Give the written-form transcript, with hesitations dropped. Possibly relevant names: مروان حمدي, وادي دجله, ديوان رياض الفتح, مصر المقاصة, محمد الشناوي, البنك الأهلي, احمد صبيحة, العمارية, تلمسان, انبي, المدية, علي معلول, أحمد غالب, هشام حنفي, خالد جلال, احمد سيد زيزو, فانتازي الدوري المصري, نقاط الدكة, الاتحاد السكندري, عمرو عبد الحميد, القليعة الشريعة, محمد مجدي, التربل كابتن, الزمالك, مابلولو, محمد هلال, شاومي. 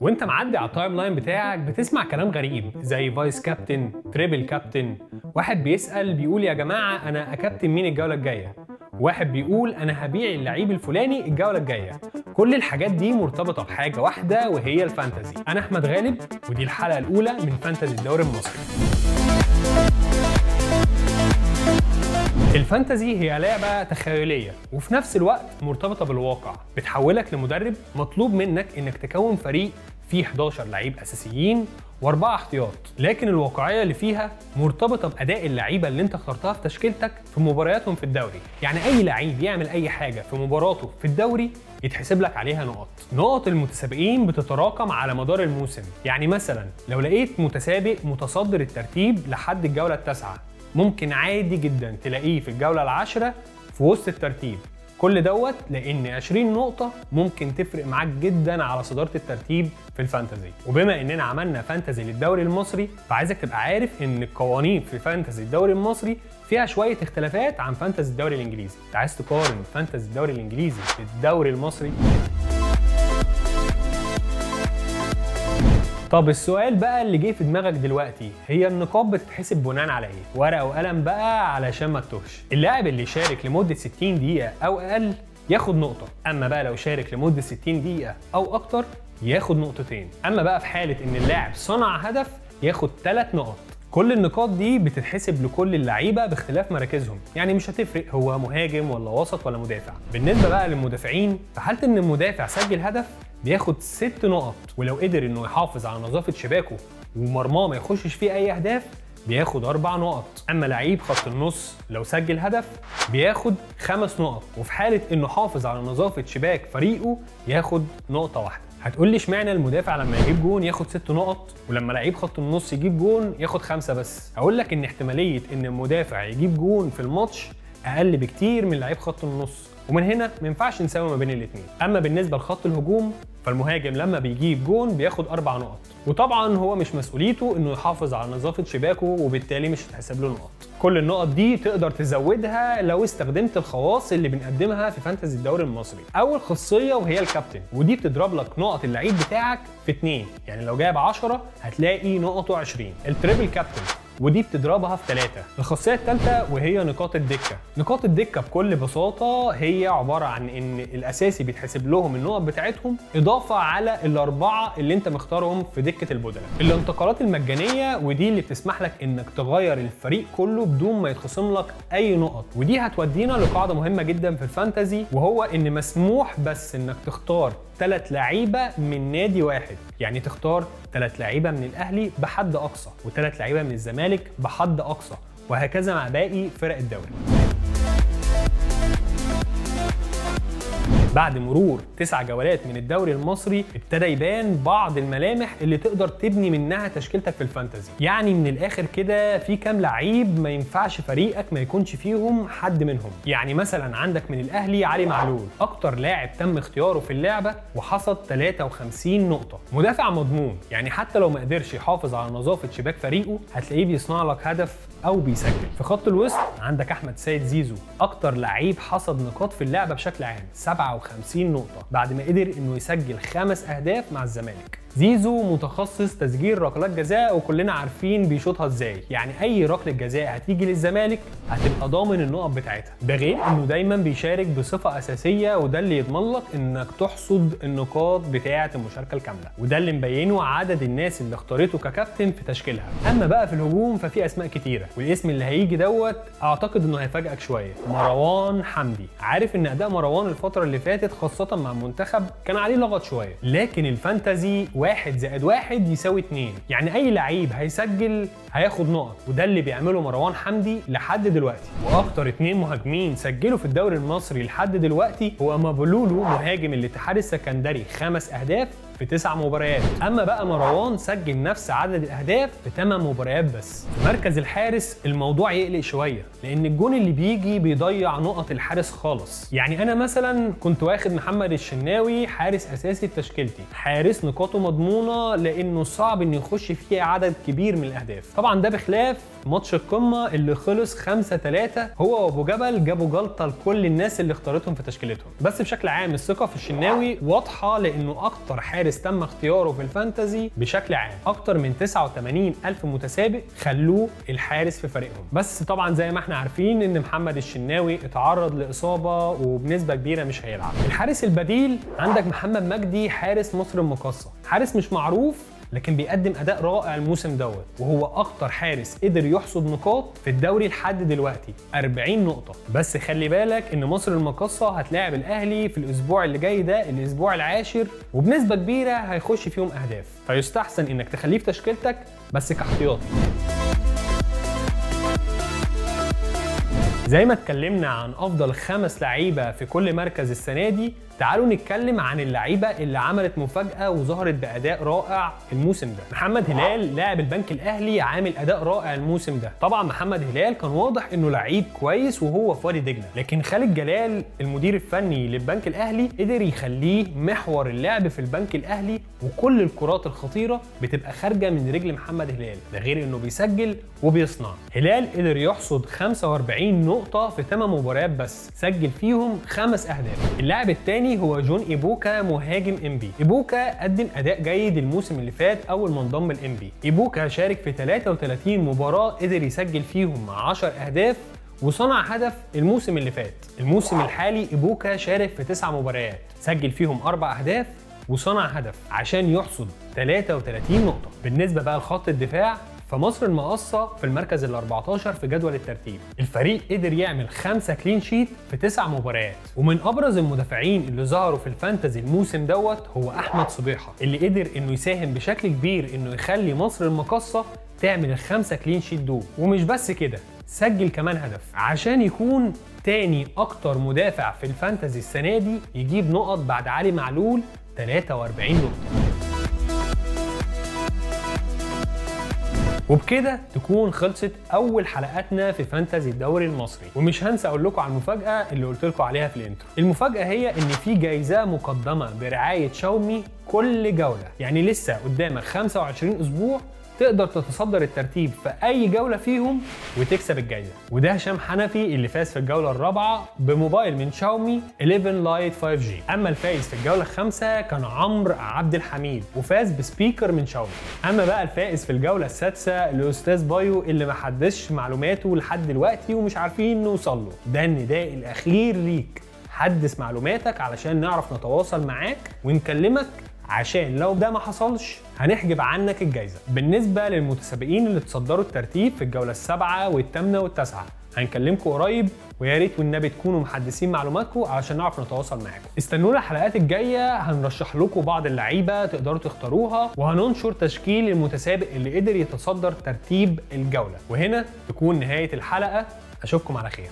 وانت معدي على التايم لاين بتاعك بتسمع كلام غريب زي فايس كابتن، تريبل كابتن، واحد بيسأل بيقول يا جماعة أنا أكابتن مين الجولة الجاية؟ واحد بيقول أنا هبيع اللعيب الفلاني الجولة الجاية. كل الحاجات دي مرتبطة بحاجة واحدة وهي الفانتازي. أنا أحمد غالب ودي الحلقة الأولى من فانتازي الدوري المصري. الفانتازي هي لعبة تخيلية وفي نفس الوقت مرتبطة بالواقع، بتحولك لمدرب مطلوب منك انك تكون فريق فيه 11 لعيب اساسيين و4 احتياط، لكن الواقعية اللي فيها مرتبطة بأداء اللعيبة اللي انت اخترتها في تشكيلتك في مبارياتهم في الدوري، يعني أي لعيب يعمل أي حاجة في مباراته في الدوري يتحسب لك عليها نقط. نقط المتسابقين بتتراكم على مدار الموسم، يعني مثلا لو لقيت متسابق متصدر الترتيب لحد الجولة التاسعة ممكن عادي جدا تلاقيه في الجولة العاشرة في وسط الترتيب، كل دوت لأن 20 نقطة ممكن تفرق معاك جدا على صدارة الترتيب في الفانتازي. وبما إننا عملنا فانتازي للدوري المصري فعايزك تبقى عارف إن القوانين في فانتازي الدوري المصري فيها شوية اختلافات عن فانتازي الدوري الإنجليزي. أنت عايز تقارن فانتازي الدوري الإنجليزي بالدوري المصري؟ طب السؤال بقى اللي جه في دماغك دلوقتي، هي النقاط بتتحسب بناء على ايه؟ ورقه وقلم بقى علشان ما تتوهش. اللاعب اللي يشارك لمده 60 دقيقه او اقل ياخد نقطه، اما بقى لو شارك لمده 60 دقيقه او اكتر ياخد نقطتين، اما بقى في حاله ان اللاعب صنع هدف ياخد 3 نقط. كل النقاط دي بتتحسب لكل اللعيبه باختلاف مراكزهم، يعني مش هتفرق هو مهاجم ولا وسط ولا مدافع. بالنسبه بقى للمدافعين، في حاله ان المدافع سجل هدف بياخد 6 نقط، ولو قدر انه يحافظ على نظافه شباكه ومرماه ما يخشش فيه اي اهداف بياخد 4 نقط. اما لعيب خط النص لو سجل هدف بياخد 5 نقط، وفي حاله انه حافظ على نظافه شباك فريقه ياخد نقطه واحده. هتقول لي اشمعنى المدافع لما يجيب جون ياخد 6 نقط ولما لعيب خط النص يجيب جون ياخد 5 بس؟ هقول لك ان احتماليه ان المدافع يجيب جون في الماتش اقل بكتير من لعيب خط النص، ومن هنا ما ينفعش نساوي ما بين الاثنين. اما بالنسبه لخط الهجوم فالمهاجم لما بيجيب جون بياخد 4 نقط، وطبعا هو مش مسؤوليته انه يحافظ على نظافه شباكه وبالتالي مش هتحسب له نقط. كل النقط دي تقدر تزودها لو استخدمت الخواص اللي بنقدمها في فانتازي الدوري المصري. اول خاصيه وهي الكابتن، ودي بتضرب لك نقط اللعيب بتاعك في 2، يعني لو جايب 10 هتلاقي نقطه 20. التريبل كابتن ودي بتضربها في 3. الخاصية الثالثة وهي نقاط الدكة. نقاط الدكة بكل بساطة هي عبارة عن إن الأساسي بيتحسب لهم النقط بتاعتهم إضافة على ال4 اللي أنت مختارهم في دكة البدلة. الانتقالات المجانية ودي اللي بتسمح لك إنك تغير الفريق كله بدون ما يتخصم لك أي نقط، ودي هتودينا لقاعدة مهمة جدا في الفانتازي، وهو إن مسموح بس إنك تختار 3 لعيبة من نادي واحد، يعني تختار 3 لعيبة من الأهلي بحد أقصى و3 لعيبة من الزمالك بحد أقصى وهكذا مع باقي فرق الدوري. بعد مرور 9 جولات من الدوري المصري ابتدى يبان بعض الملامح اللي تقدر تبني منها تشكيلتك في الفانتازي، يعني من الاخر كده في كام لعيب ما ينفعش فريقك ما يكونش فيهم حد منهم. يعني مثلا عندك من الاهلي علي معلول، اكتر لاعب تم اختياره في اللعبه وحصد 53 نقطه. مدافع مضمون، يعني حتى لو ما قدرش يحافظ على نظافه شباك فريقه هتلاقيه بيصنع لك هدف او بيسجل. في خط الوسط عندك احمد سيد زيزو، اكتر لعيب حصد نقاط في اللعبه بشكل عام 57 نقطة بعد ما قدر انه يسجل 5 اهداف مع الزمالك. زيزو متخصص تسجيل ركلات جزاء وكلنا عارفين بيشوطها ازاي، يعني اي ركلة جزاء هتيجي للزمالك هتبقى ضامن النقط بتاعتها، ده غير انه دايما بيشارك بصفة اساسية وده اللي يضمن لك انك تحصد النقاط بتاعة المشاركة الكاملة، وده اللي مبينه عدد الناس اللي اختارته ككابتن في تشكيلها. اما بقى في الهجوم ففي اسماء كتيرة، والاسم اللي هيجي دوت اعتقد انه هيفاجئك شوية، مروان حمدي. عارف ان اداء مروان الفترة اللي فاتت خاصة مع المنتخب كان عليه لغط شوية، لكن الفانتازي 1 زائد 1 يساوي 2، يعني اي لعيب هيسجل هياخد نقط، وده اللي بيعمله مروان حمدي لحد دلوقتي. واكتر 2 مهاجمين سجلوا في الدوري المصري لحد دلوقتي هو مابلولو مهاجم الاتحاد السكندري 5 اهداف في 9 مباريات، اما بقى مروان سجل نفس عدد الاهداف في 8 مباريات بس. في مركز الحارس الموضوع يقلق شويه، لان الجون اللي بيجي بيضيع نقط الحارس خالص، يعني انا مثلا كنت واخد محمد الشناوي حارس اساسي تشكيلتي، حارس نقاطه مضمونه لانه صعب انه يخش فيه عدد كبير من الاهداف. طبعا ده بخلاف ماتش القمه اللي خلص 5-3، هو وابو جبل جابوا جلطه لكل الناس اللي اختارتهم في تشكيلتهم. بس بشكل عام الثقه في الشناوي واضحه لانه اكتر حارس حارس تم اختياره في الفانتازي بشكل عام، اكتر من 89,000 متسابق خلوه الحارس في فريقهم. بس طبعا زي ما احنا عارفين ان محمد الشناوي اتعرض لإصابة وبنسبة كبيرة مش هيلعب. الحارس البديل عندك محمد مجدي، حارس مصر المقاصة، حارس مش معروف لكن بيقدم اداء رائع الموسم دوت، وهو اكتر حارس قدر يحصد نقاط في الدوري لحد دلوقتي 40 نقطه. بس خلي بالك ان مصر المقاصه هتلاعب الاهلي في الاسبوع اللي جاي ده، الاسبوع العاشر، وبنسبه كبيره هيخش فيهم اهداف، فيستحسن انك تخليه في تشكيلتك بس كاحتياطي. زي ما اتكلمنا عن افضل 5 لعيبه في كل مركز السنه دي، تعالوا نتكلم عن اللعيبه اللي عملت مفاجاه وظهرت باداء رائع الموسم ده. محمد هلال لاعب البنك الاهلي، عامل اداء رائع الموسم ده. طبعا محمد هلال كان واضح انه لعيب كويس وهو في وادي دجله، لكن خالد جلال المدير الفني للبنك الاهلي قدر يخليه محور اللعب في البنك الاهلي، وكل الكرات الخطيره بتبقى خارجه من رجل محمد هلال، ده غير انه بيسجل وبيصنع. هلال قدر يحصد 45 نقطه في 8 مباريات بس، سجل فيهم 5 اهداف. اللاعب الثاني هو جون ايبوكا، مهاجم انبي. ايبوكا قدم اداء جيد الموسم اللي فات اول ما انضم للانبي. ايبوكا شارك في 33 مباراه، قدر يسجل فيهم 10 اهداف وصنع هدف الموسم اللي فات. الموسم الحالي ايبوكا شارك في 9 مباريات، سجل فيهم 4 اهداف وصنع هدف عشان يحصد 33 نقطه. بالنسبه بقى لخط الدفاع، فمصر المقاصة في المركز ال 14 في جدول الترتيب. الفريق قدر يعمل 5 كلين شيت في 9 مباريات، ومن ابرز المدافعين اللي ظهروا في الفانتازي الموسم دوت هو احمد صبيحة، اللي قدر انه يساهم بشكل كبير انه يخلي مصر المقاصة تعمل ال5 كلين شيت دول. ومش بس كده، سجل كمان هدف عشان يكون تاني اكتر مدافع في الفانتازي السنة دي يجيب نقط بعد علي معلول 43 نقطة. وبكده تكون خلصت اول حلقاتنا في فانتازي الدوري المصري، ومش هنسى اقول لكم على المفاجاه اللي قلت لكم عليها في الانترو. المفاجاه هي ان في جايزه مقدمه برعايه شاومي كل جوله، يعني لسه قدامك 25 اسبوع تقدر تتصدر الترتيب في اي جوله فيهم وتكسب الجايزه. وده هشام حنفي اللي فاز في الجوله الرابعه بموبايل من شاومي 11 لايت 5G، اما الفائز في الجوله الخامسه كان عمرو عبد الحميد وفاز بسبيكر من شاومي. اما بقى الفائز في الجوله السادسه الاستاذ بايو اللي ما حدش معلوماته لحد دلوقتي ومش عارفين نوصل له. ده النداء الاخير ليك، حدث معلوماتك علشان نعرف نتواصل معاك ونكلمك، عشان لو ده ما حصلش هنحجب عنك الجايزه. بالنسبه للمتسابقين اللي تصدروا الترتيب في الجوله السابعه والثامنه والتاسعه، هنكلمكم قريب، ويا ريت والنبي تكونوا محدثين معلوماتكم علشان نعرف نتواصل معاكم. استنونا الحلقات الجايه، هنرشح لكم بعض اللعيبه تقدروا تختاروها، وهننشر تشكيل المتسابق اللي قدر يتصدر ترتيب الجوله. وهنا تكون نهايه الحلقه، اشوفكم على خير.